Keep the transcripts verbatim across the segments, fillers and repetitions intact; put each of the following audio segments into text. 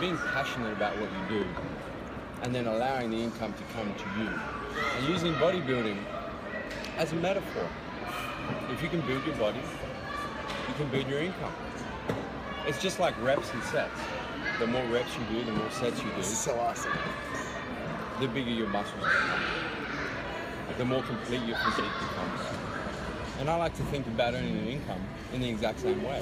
being passionate about what you do, and then allowing the income to come to you. And using bodybuilding as a metaphor. If you can build your body, you can build your income. It's just like reps and sets. The more reps you do, the more sets you do. This is so awesome. The bigger your muscles become. The more complete your physique becomes. And I like to think about earning an income in the exact same way.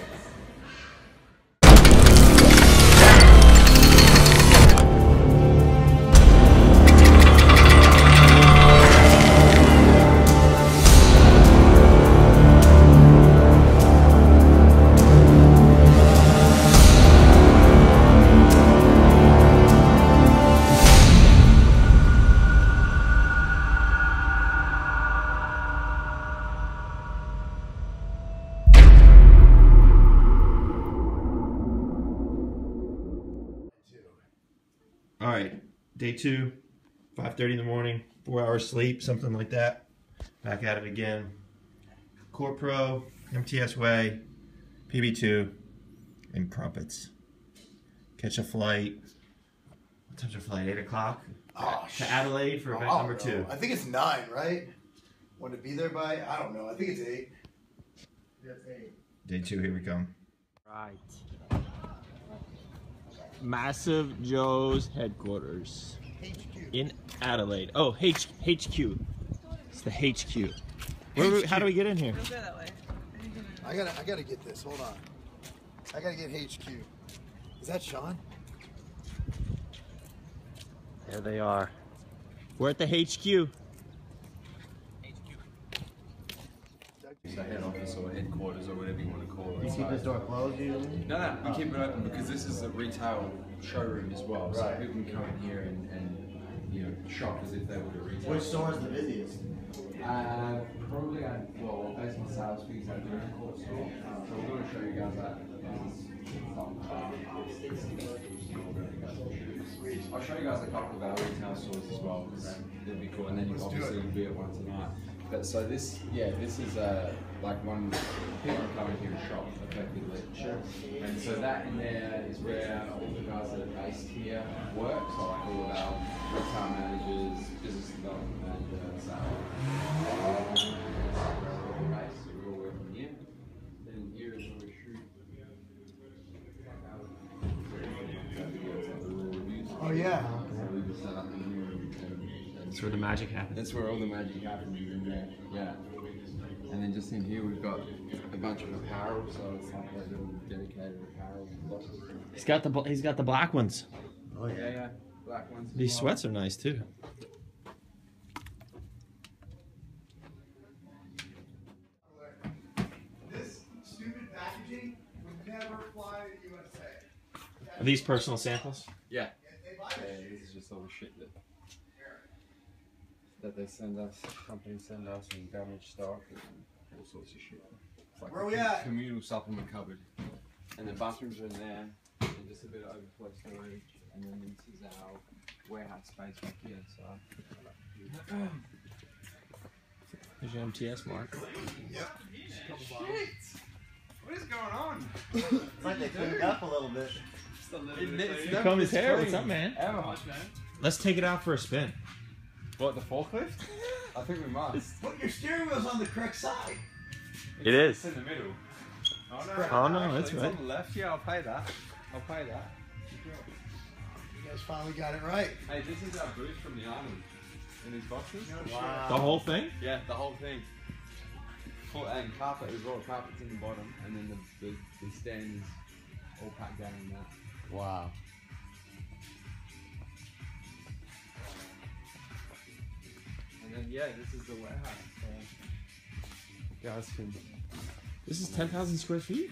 Day two, five thirty in the morning, four hours sleep, something like that. Back at it again. Core Pro, M T S Way, P B two, and crumpets. Catch a flight. What time's your flight? eight o'clock? Oh, to Adelaide for event oh, number two. I think it's nine, right? Want to be there by? I don't know. I think it's eight. That's eight. Day two, here we come. Right. Massive Joe's headquarters H Q. In Adelaide. Oh, H HQ. It's the H Q. Where H Q. We, how do we get in here? We'll go that way. I gotta, I gotta get this. Hold on. I gotta get H Q. Is that Sean? There they are. We're at the H Q. The head office or headquarters or whatever you want to call it. You keep this door closed usually? No, no, we keep it open because this is a retail showroom as well. So right. People can come in here and, and you know, shop as if they were a retail. Which store is the busiest? Uh, probably, I, well, based on sales figures, I do a Durning Court store. Um, so we're going to show you guys that. I'll show you guys a couple of our retail stores as well because it'll be cool. And then you obviously will be at one tonight. But so this, yeah, this is uh, like one, people come in here and shop effectively. Sure. And so that in there is where all the guys that are based here work. So like all of our retail managers, business development managers, sales, so we all work from here. Then here is where we shoot. Oh yeah. So we just set up in here. That's where the magic happens. That's where all the magic happens in there. Yeah. And then just in here we've got a bunch of apparel, so it's like a little dedicated apparel. He's got the he's got the black ones. Oh yeah, yeah. Black ones. These sweats are nice too. This stupid packaging would never fly in the U S A. Are these personal samples? Yeah. Yeah, this is just all the shit that. That they send us, companies send us, and damaged stock, and all sorts of shit. It's like where a we at? Communal supplement cupboard. And the bathrooms are in there, and just a bit of overflow storage. And then this is our warehouse space back here. So there's your M T S mark. Yep. Shit! What is going on? It's like they cleaned up a little bit. Just a little bit. Here comes his hair. What's up, man? Ever. Let's take it out for a spin. What, the forklift? I think we must. But your steering wheel's on the correct side. It's, it is. It's in the middle. Oh no, oh, no, no that's right. It's on the left. Yeah, I'll pay that. I'll pay that. You guys finally got it right. Hey, this is our boost from the army. In these boxes. No, wow. The whole thing? Yeah, the whole thing. Oh, and carpet as well. Carpet's in the bottom. And then the, the, the stand is all packed down in that. Wow. And yeah, this is the warehouse. So guys can. This is ten thousand square feet.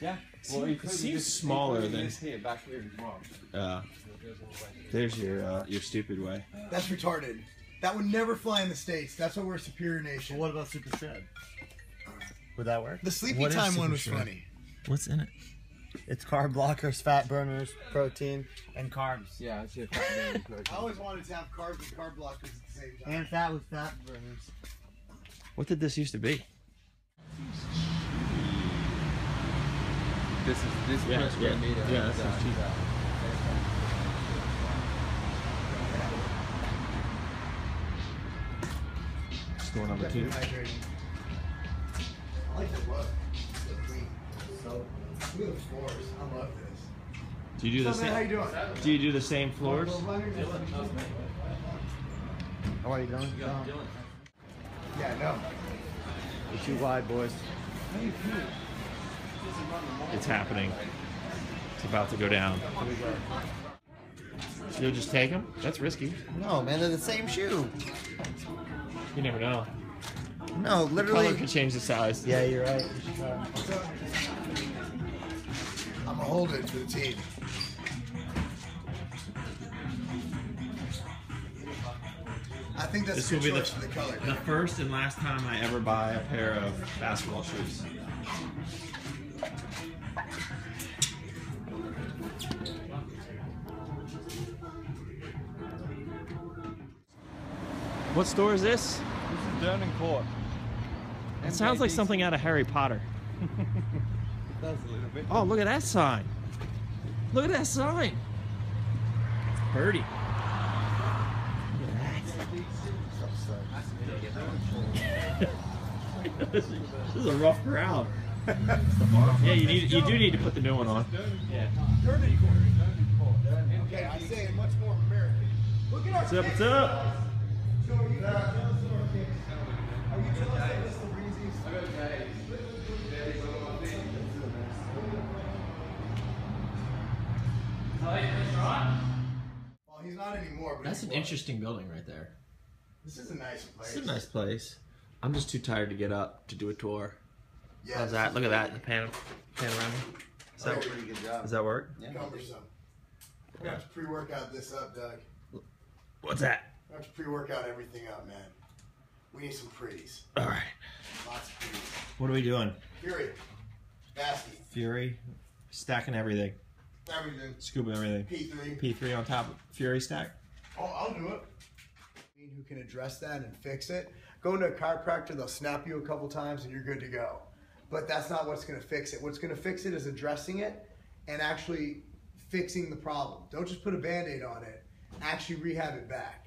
Yeah. Well, it seems smaller than this here, back here as well. Yeah. There's your uh, your stupid way. That's retarded. That would never fly in the States. That's why we're a superior nation. Well, what about Super Shred? Would that work? The sleepy what time one was shred? Funny. What's in it? It's carb blockers, fat burners, protein, and carbs. Yeah, it's your fat burners. I always wanted to have carbs and carb blockers at the same time. And fat with fat burners. What did this used to be? This is this yeah, yeah, yeah, yeah, this is cheap. number two. I like the work. So, look at the floors. I love this. Do you do the same? How you doing? Do you do the same floors? How are you doing? Um, yeah, no. It's too wide, boys. It's happening. It's about to go down. You'll just take them? That's risky. No, man, they're the same shoe. You never know. No, literally. The color can change the size. Yeah, you're right. I'm gonna hold it to the team. I think that's this will be the, for the, color, the first and last time I ever buy a pair of basketball shoes. What store is this? This is Durning Court. That sounds like something out of Harry Potter. It does a little bit. Oh, look at that sign. Look at that sign. It's birdie. This is a rough crowd. Yeah, you need you do need to put the new one on. Yeah. Okay, I say it much more American. Look at our. What's up? What's up? So are you jealous of this Breezy? Well, he's not anymore. But that's an interesting building right there. This is a nice place. This is a nice place. I'm just too tired to get up to do a tour. Yeah, how's that? Look at that in the pan panorama. Does that, pretty good job. Does that work? Yeah. Cumbersome. We're gonna have to pre-workout this up, Doug. What's that? We're gonna have to pre-workout everything up, man. We need some pre's. All right. Lots of pre's. What are we doing? Fury. Basket. Fury. Stacking everything. Everything. Scooping everything. P three. P three on top of Fury stack. Oh, I'll do it. Who can address that and fix it. Going to a chiropractor, they'll snap you a couple times and you're good to go. But that's not what's going to fix it. What's going to fix it is addressing it and actually fixing the problem. Don't just put a band-aid on it, actually rehab it back.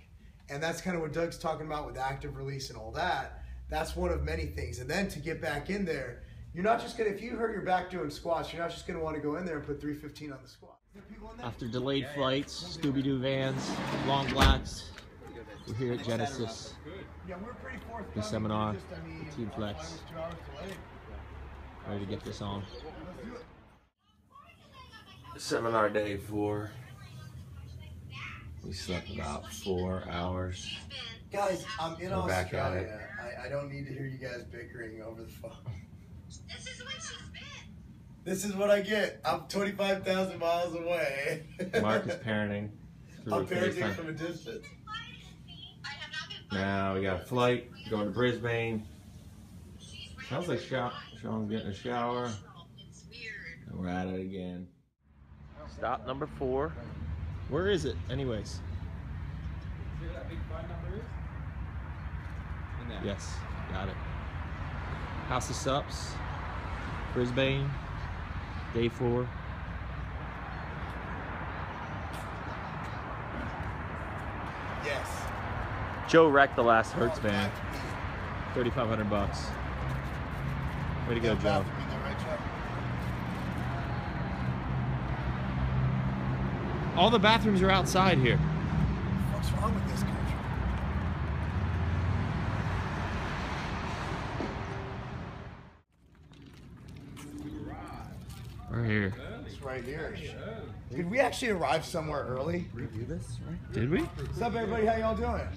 And that's kind of what Doug's talking about with active release and all that. That's one of many things. And then to get back in there, you're not just going to, if you hurt your back doing squats, you're not just going to want to go in there and put three fifteen on the squat. After delayed flights, Scooby-Doo vans, long blacks, we're here at Genesis, the seminar, the Team Flex, ready to get this on. Seminar day four, we slept about four hours. Guys, I'm in Australia. Back at it. I, I don't need to hear you guys bickering over the phone. This is what she's been. This is what I get. I'm twenty-five thousand miles away. Mark is parenting. I'm parenting from a distance. Now we got a flight, going to Brisbane. Sounds like Sean's getting a shower. And we're at it again. Stop number four. Where is it, anyways? See what that big phone number is? In there. Yes, got it. House of Supps, Brisbane, day four. Yes. Joe wrecked the last Hertz van. thirty-five hundred bucks. Way to go, Joe. All the bathrooms are outside here. What's wrong with this country? We're here. It's right here. Did we actually arrive somewhere early? Review this, right? Did we? What's up, everybody? How y'all doing?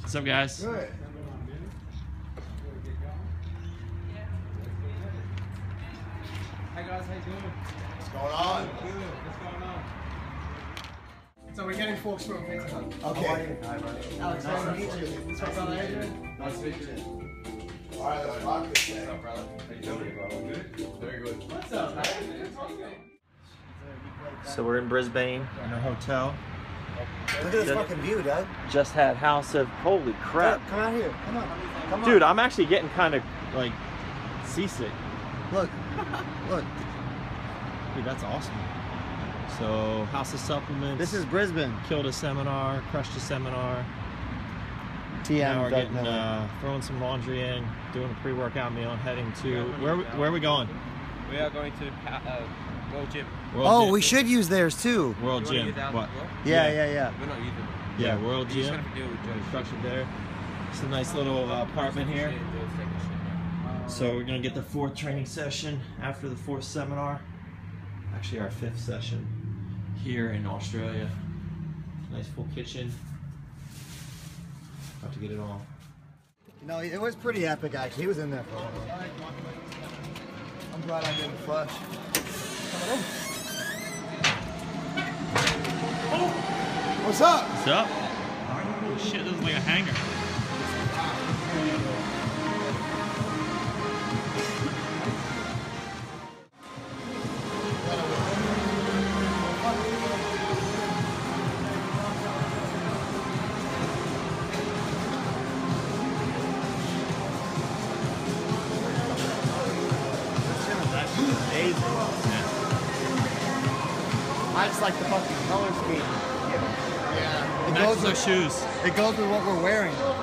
What's up, guys? Good. Hi guys, how you doing? What's going on? What's going on? So we're getting forks from a pizza. Okay. Alex, nice to meet you. What's up, brother? Nice to meet you. All right, let's rock this thing. What's up, brother? How you doing, brother? Good. Very good. What's up, man? So we're in Brisbane in a hotel. Look at this just, fucking view, Doug. Just had House of... Holy crap. Doug, come out here. Come on. Come Dude, on. I'm actually getting kind of, like, seasick. Look. Look. Dude, that's awesome. So, House of Supplements. This is Brisbane. Killed a seminar, crushed a seminar. Now we're getting, uh, throwing some laundry in, doing a pre-workout meal, and heading to, where, where are we going? We are going to uh, World Gym. World oh, Gym. We should use theirs too. World Gym. Use what? Well? Yeah, yeah, yeah, yeah. We're not using them. Yeah, yeah, World Gym. Just do construction there. It's a nice little uh, apartment here. So we're gonna get the fourth training session after the fourth seminar. Actually, our fifth session here in Australia. Nice full kitchen. About to get it all. No, it was pretty epic actually. He was in there for a while. I'm glad I didn't flush. What's up? What's up? Oh, shit, this is like a hanger. Like the fucking color scheme. Yeah. It goes with shoes. It goes with what we're wearing.